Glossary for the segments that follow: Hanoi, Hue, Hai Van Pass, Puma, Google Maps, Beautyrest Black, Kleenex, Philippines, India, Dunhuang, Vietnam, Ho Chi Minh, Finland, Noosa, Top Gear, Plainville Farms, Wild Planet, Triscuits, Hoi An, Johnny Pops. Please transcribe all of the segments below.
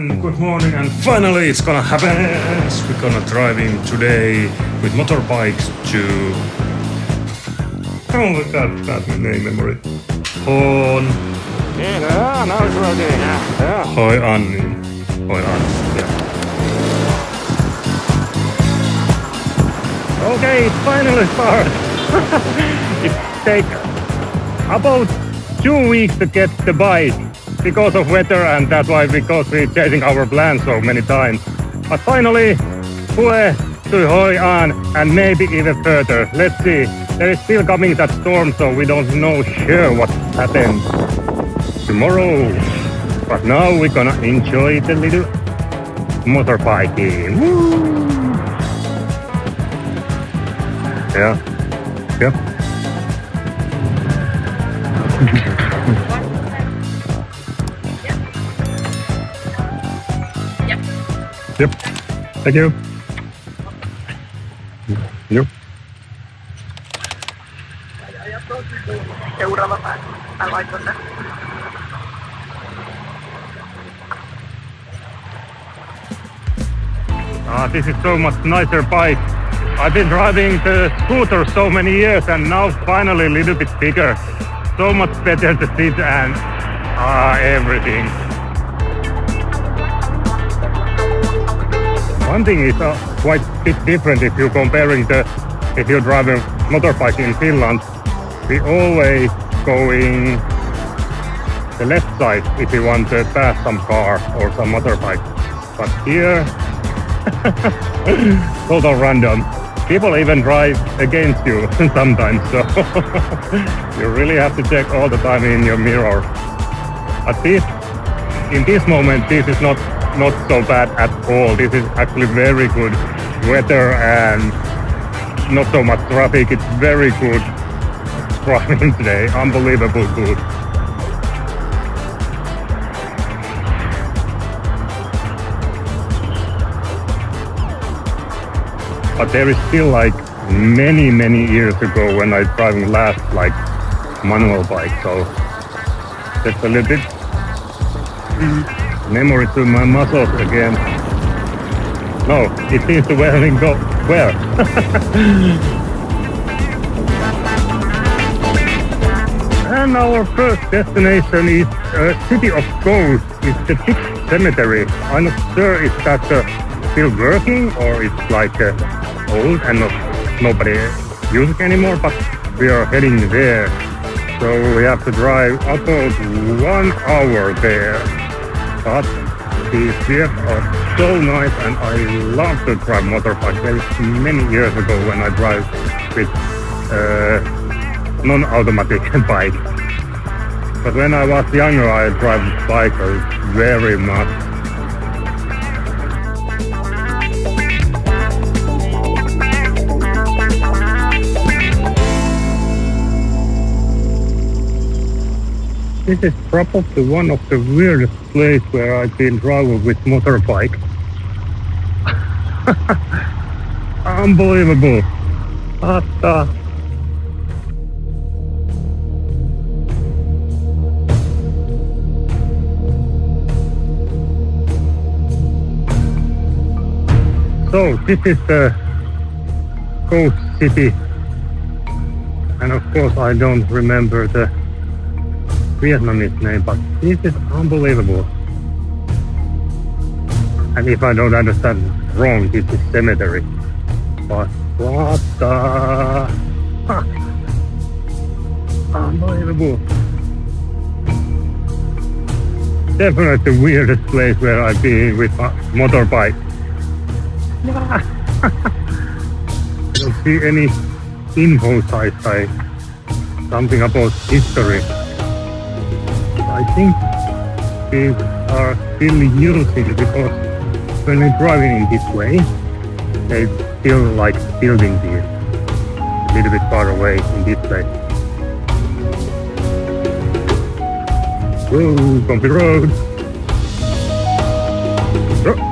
and good morning, and finally it's gonna happen. We're gonna drive in today with motorbikes to, oh my god, that's my name memory. Hoi An. Hoi An, yeah. Okay, finally start. It takes about 2 weeks to get the bike because of weather, and that's why, because we're changing our plans so many times. But finally, Hue to Hoi An, and maybe even further. Let's see. There is still coming that storm, so we don't know sure what happens tomorrow. But now we're gonna enjoy the little motorbiking. Woo! Yeah. Yep. Yep. Thank you. Yep. Ah, this is so much nicer bike. I've been driving the scooter so many years, and now finally a little bit bigger. So much better to sit and everything. One thing is quite a bit different if you're comparing if you're driving motorbike in Finland. We always going the left side if you want to pass some car or some motorbike. But here, total random. People even drive against you sometimes, so you really have to check all the time in your mirror. But in this moment, this is not so bad at all. This is actually very good weather and not so much traffic. It's very good driving today. Unbelievable good. But there is still like many years ago when I was driving last like manual bike. So that's a little bit memory to my muscles again. No, it seems to wear and go. Where? And our first destination is City of Ghosts. It's the 6th cemetery. I'm not sure if that's still working or it's like old and nobody uses it anymore, but we are heading there. So we have to drive about 1 hour there. But these years are so nice, and I love to drive motorbike. There was many years ago when I drive with non-automatic bike. But when I was younger, I drive cycles very much. This is probably one of the weirdest places where I've been driving with motorbike. Unbelievable. What the... So this is the ghost city, and of course I don't remember the Vietnamese name, but this is unbelievable. And if I don't understand wrong, this is cemetery. But what the... Huh. Unbelievable. Definitely the weirdest place where I've been with my motorbike. I don't see any info site, something about history. I think they are still using it, because when we're driving in this way, they still like building this a little bit far away in this way. Whoa, bumpy road! Whoa.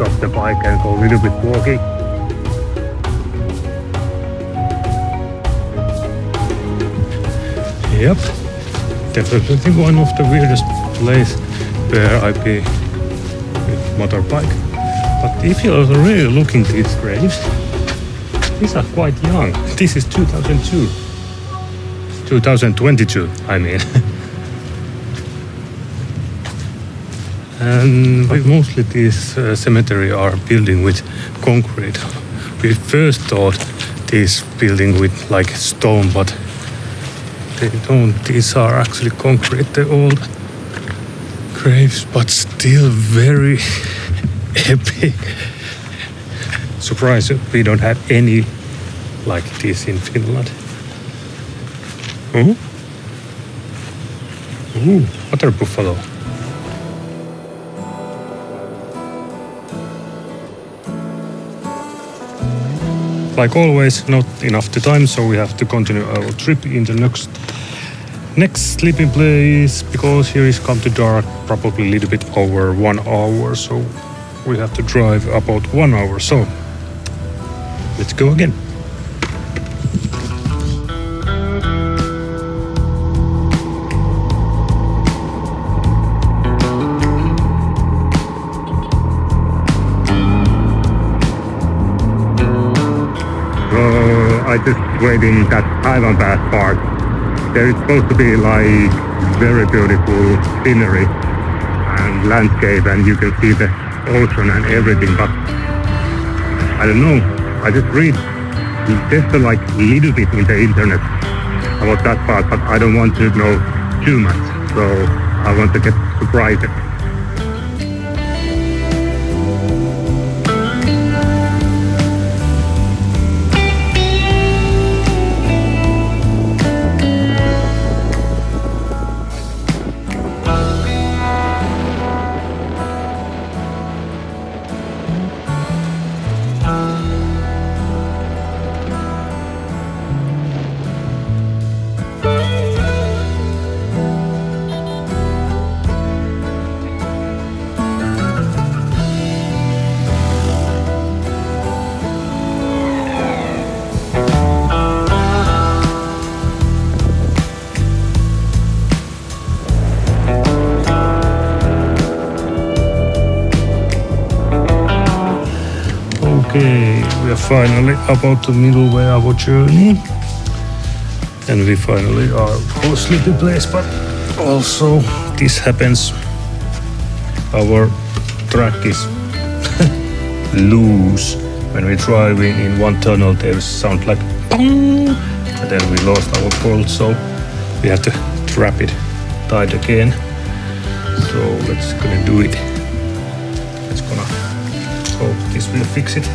Stop the bike and go a little bit walking. Yep, definitely one of the weirdest places where I've been with motorbike. But if you're really looking at these graves, these are quite young. This is 2022, I mean. And mostly this cemetery are building with concrete. We first thought this building with like stone, but they don't. These are actually concrete, the old graves, but still very epic. Surprise, we don't have any like this in Finland. Oh, ooh, water buffalo. Like always, not enough time, so we have to continue our trip in the next sleeping place, because here is come to dark, probably a little bit over 1 hour, so we have to drive about 1 hour, so let's go again. I just waiting that Hai Van Pass part. There is supposed to be like very beautiful scenery and landscape, and you can see the ocean and everything, but I don't know. I just read just like a little bit in the internet about that part, but I don't want to know too much, so I want to get surprised. Finally about the middle way of our journey, and we finally are for a sleepy place, but also this happens, our track is loose. When we drive in one tunnel, there sound like bang, and then we lost our bolt, so we have to trap it tight again. So let's gonna do it. Let's gonna hope this will fix it.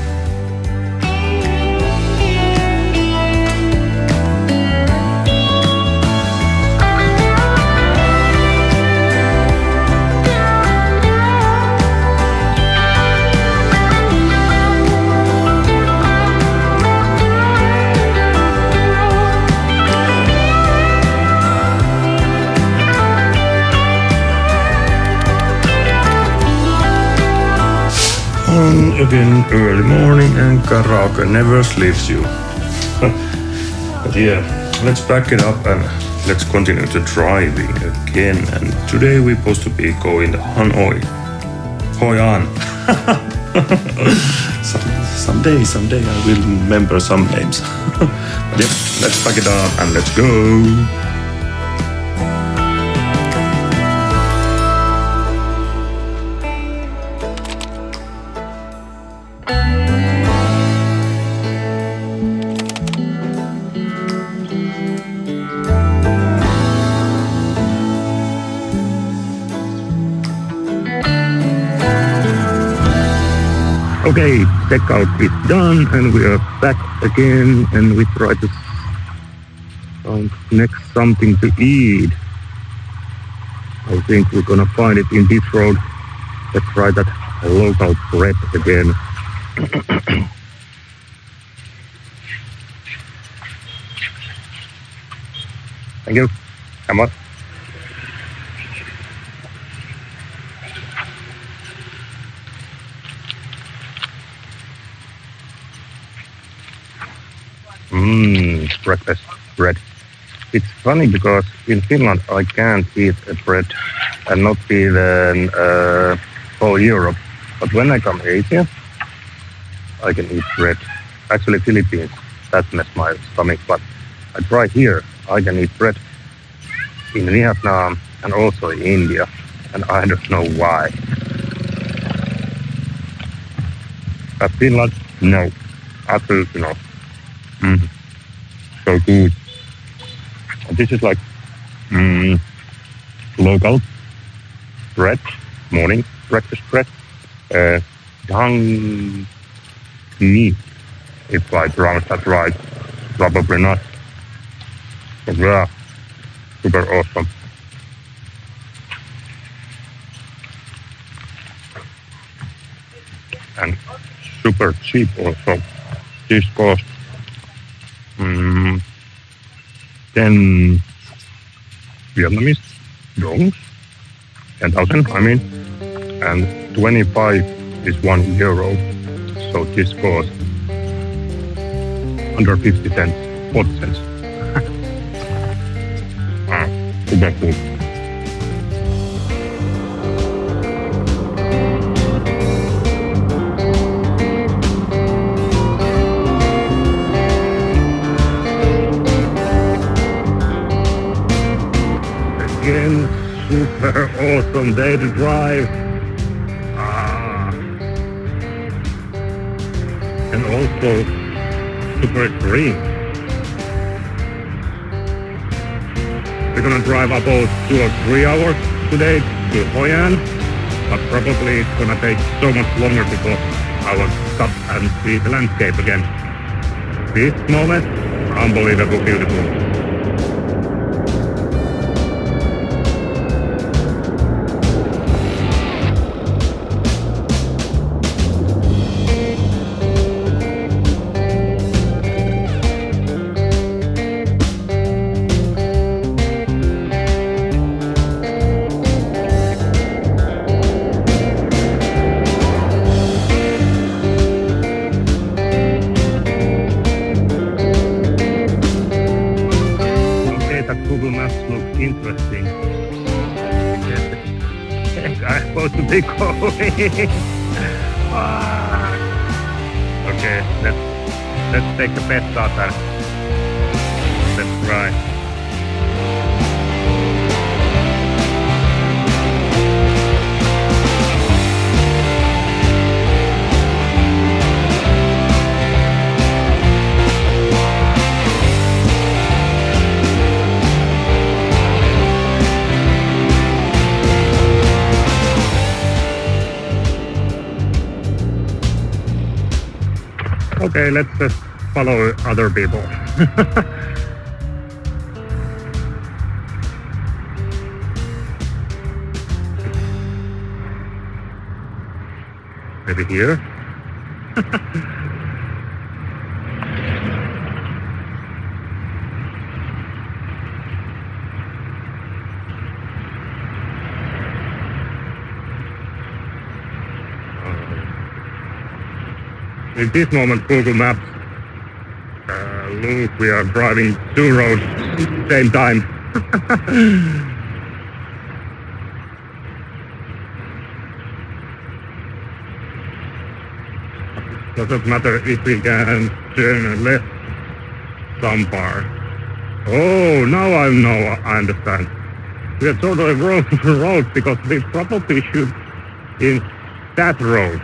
Again, early morning, and karaoke never sleeps you. But yeah, let's pack it up and let's continue the driving again. And today we're supposed to be going to Hanoi. Hoi An. someday I will remember some names. But yeah, let's pack it up and let's go. Okay, checkout is done, and we are back again, and we try to find next something to eat. I think we're gonna find it in this road. Let's try that local bread again. Thank you. Come on. Breakfast bread It's funny because in Finland I can't eat a bread and not even whole Europe. But when I come here, I can eat bread. Actually, Philippines, that messed my stomach. But I try here, I can eat bread in Vietnam and also in India. And I don't know why. At Finland, no. Absolutely no. Mm-hmm. So good. This is like local bread, morning breakfast bread. Dung meat, if I pronounce that right. Probably not. But yeah, super awesome. And super cheap also. This cost 10 Vietnamese dongs, 10,000 I mean, and 25 is €1. So this cost under 50 cents, 40 cents. Super cool. Super awesome day to drive, and also super green. We're gonna drive about 2 or 3 hours today to Hoi An, but probably it's gonna take so much longer because I will stop and see the landscape again. This moment, unbelievable beautiful. Google Maps looks interesting. I'm supposed to be going. Okay, let's take a best shot at it. Let's try. Okay, let's just follow other people. Maybe here? In this moment, Google Maps, look, we are driving 2 roads at the same time. Doesn't matter if we can turn left somewhere. Oh, now I know, I understand. We are totally wrong road because we probably should in that road.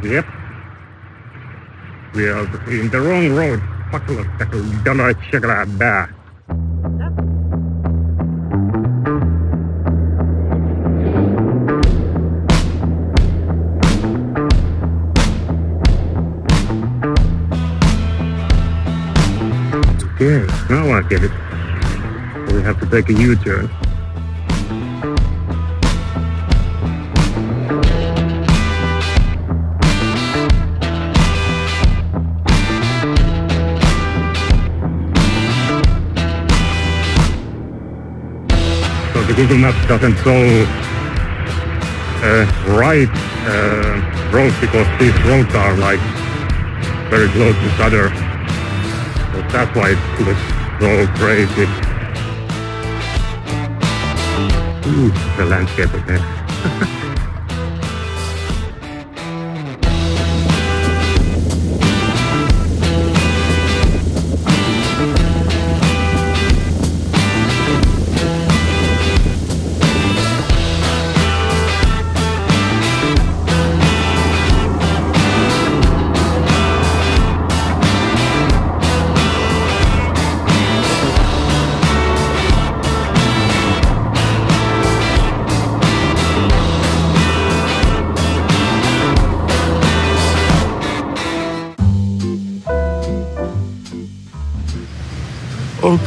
Yep. We are in the wrong road. Okay, now I get it. We have to take a U-turn. Google Maps doesn't go right roads because these roads are like very close to each other. So that's why it looks so crazy. Ooh, the landscape again.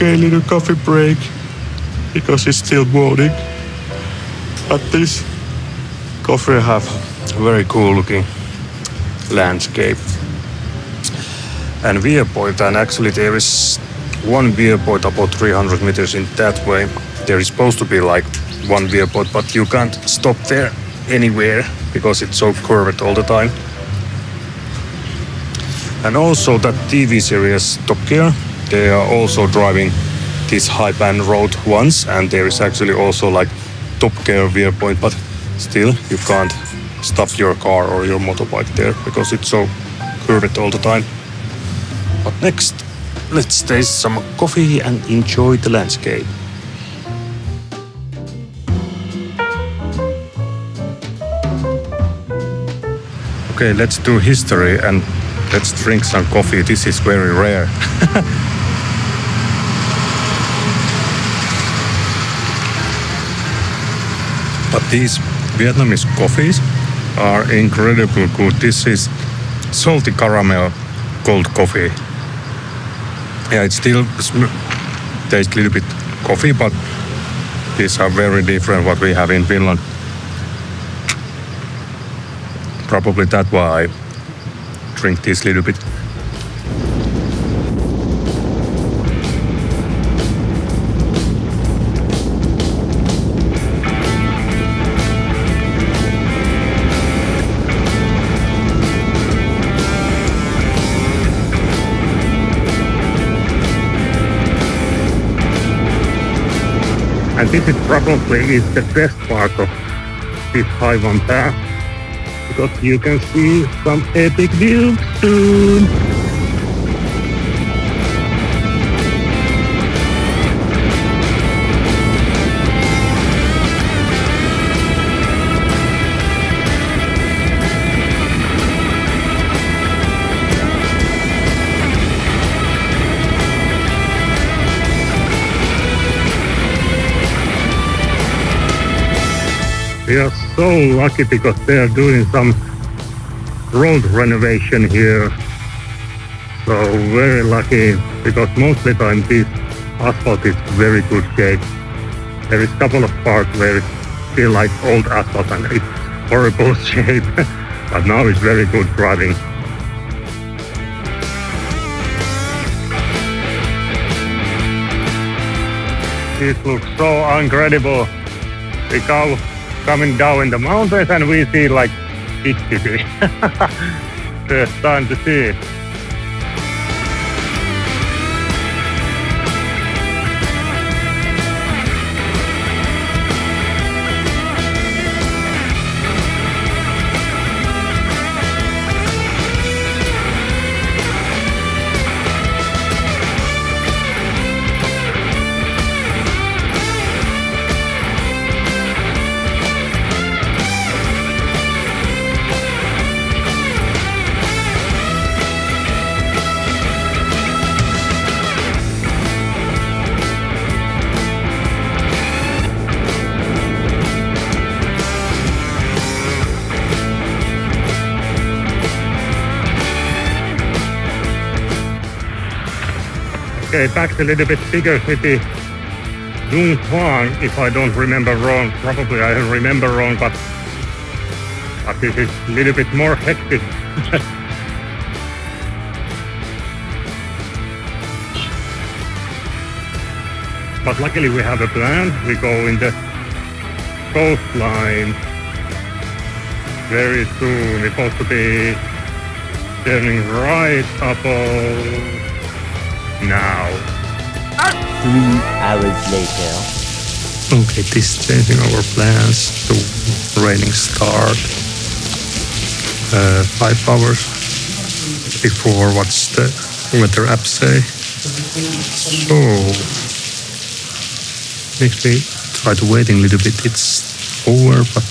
Okay, little coffee break, because it's still morning. But this coffee have very cool looking landscape. And viewpoint, and actually there is one viewpoint about 300 meters in that way. There is supposed to be like one viewpoint, but you can't stop there anywhere because it's so curved all the time. And also that TV series Top Gear, they are also driving this Hai Van road once, and there is actually also like Top Gear viewpoint, but still you can't stop your car or your motorbike there because it's so curved all the time. But next, let's taste some coffee and enjoy the landscape. Okay, let's do history and let's drink some coffee. This is very rare. But these Vietnamese coffees are incredibly good. This is salty caramel cold coffee. Yeah, it still tastes a little bit coffee, but these are very different what we have in Finland. Probably that's why I drink this little bit. And this is probably the best part of this Hai Van Pass, because you can see some epic views soon. We are so lucky because they are doing some road renovation here. So very lucky, because most of the time this asphalt is very good shape. There is a couple of parts where it's still like old asphalt and it's horrible shape. But now it's very good driving. This looks so incredible. We go coming down in the mountains and we see like big city. First time to see it. Okay, back to a little bit bigger city, Dunhuang, if I don't remember wrong. Probably I don't remember wrong, but this is a little bit more hectic. But luckily we have a plan. We go in the coastline very soon. It's supposed to be Turning right, Apple. Now. 3 hours later. Okay, this is changing our plans. The raining start 5 hours before what's the weather app say. So next we try to wait a little bit. It's over, but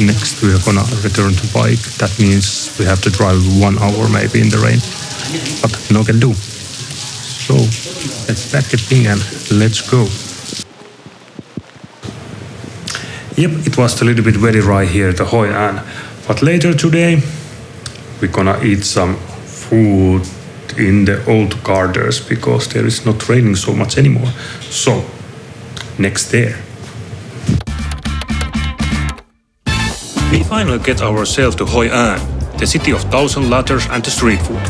next we are gonna return to bike. That means we have to drive 1 hour maybe in the rain, but no can do. So let's pack the thing and let's go. Yep, it was a little bit very dry here, the Hoi An. But later today we're gonna eat some food in the old gardens because there is not raining so much anymore. So next there. We finally get ourselves to Hoi An, the city of 1,000 ladders and the street food.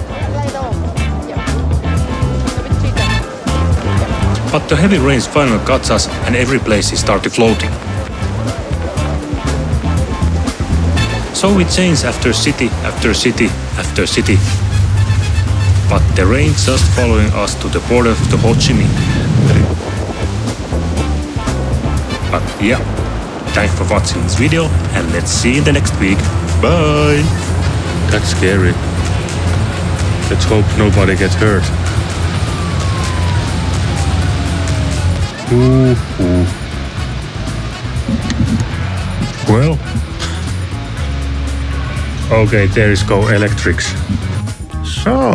But the heavy rains finally cuts us and every place is started floating. So we change after city, after city, after city. But the rain just following us to the border of the Ho Chi Minh. But yeah, thanks for watching this video and let's see you in the next week. Bye! That's scary. Let's hope nobody gets hurt. Ooh. Well... okay, there is go electrics. So...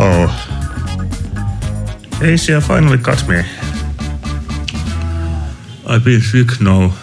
Asia finally got me. I've been sick now.